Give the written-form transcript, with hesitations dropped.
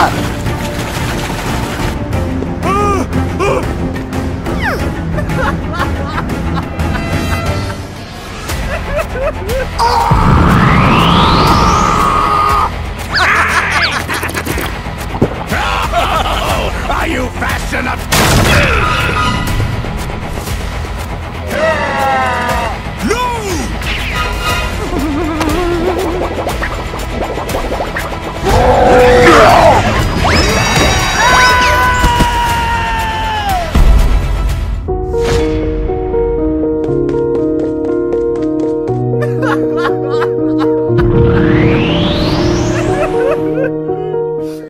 Are you fast enough?